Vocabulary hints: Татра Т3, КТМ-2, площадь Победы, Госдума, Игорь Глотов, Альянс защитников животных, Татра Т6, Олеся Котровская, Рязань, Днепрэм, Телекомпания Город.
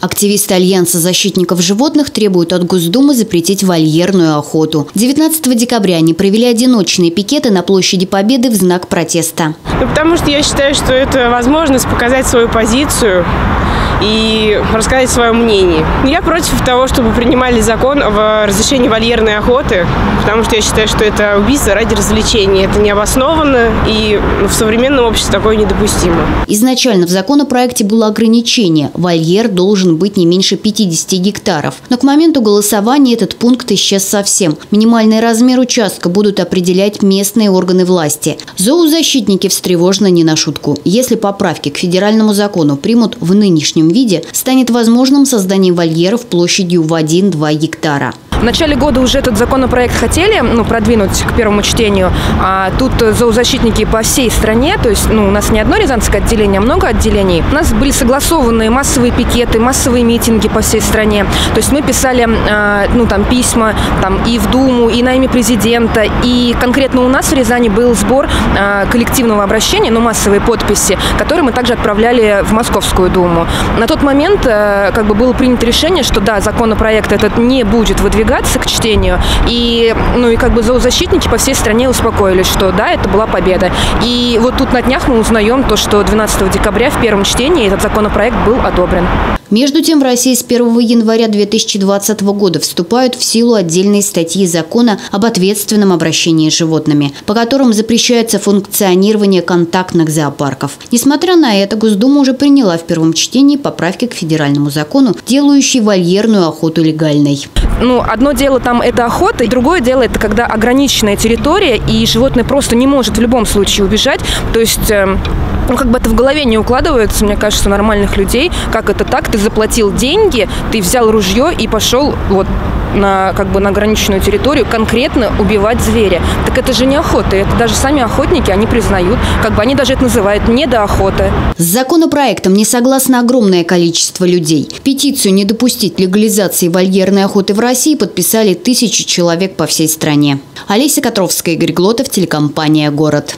Активисты Альянса защитников животных требуют от Госдумы запретить вольерную охоту. 19 декабря они провели одиночные пикеты на площади Победы в знак протеста. Потому что я считаю, что это возможность показать свою позицию и рассказать свое мнение. Я против того, чтобы принимали закон о разрешении вольерной охоты, потому что я считаю, что это убийство ради развлечения. Это необоснованно и в современном обществе такое недопустимо. Изначально в законопроекте было ограничение – вольер должен быть не меньше 50 гектаров. Но к моменту голосования этот пункт исчез совсем. Минимальный размер участка будут определять местные органы власти. Зоозащитники встревожены не на шутку. Если поправки к федеральному закону примут в нынешнем виде, станет возможным создание вольеров площадью в 1-2 гектара. В начале года уже этот законопроект хотели продвинуть к первому чтению. А тут зоозащитники по всей стране, то есть у нас не одно рязанское отделение, а много отделений. У нас были согласованы массовые пикеты, массовые митинги по всей стране. То есть мы писали письма и в Думу, и на имя президента. И конкретно у нас в Рязани был сбор коллективного обращения, массовые подписи, которые мы также отправляли в Московскую Думу. На тот момент было принято решение, что да, законопроект этот не будет выдвигаться к чтению. И, зоозащитники по всей стране успокоились, что да, это была победа. И вот тут на днях мы узнаем то, что 12 декабря в первом чтении этот законопроект был одобрен. Между тем, в России с 1 января 2020 года вступают в силу отдельные статьи закона об ответственном обращении с животными, по которым запрещается функционирование контактных зоопарков. Несмотря на это, Госдума уже приняла в первом чтении поправки к федеральному закону, делающие вольерную охоту легальной. Одно дело это охота, другое дело это когда ограниченная территория и животное просто не может в любом случае убежать. То есть это в голове не укладывается, мне кажется, у нормальных людей. Как это так? Ты заплатил деньги, ты взял ружье и пошел на ограниченную территорию конкретно убивать зверя. Так это же не охота. Это даже сами охотники, они признают. Они даже это называют недоохота. С законопроектом не согласно огромное количество людей. Петицию «Не допустить легализации вольерной охоты в России» подписали тысячи человек по всей стране. Олеся Котровская, Игорь Глотов, телекомпания «Город».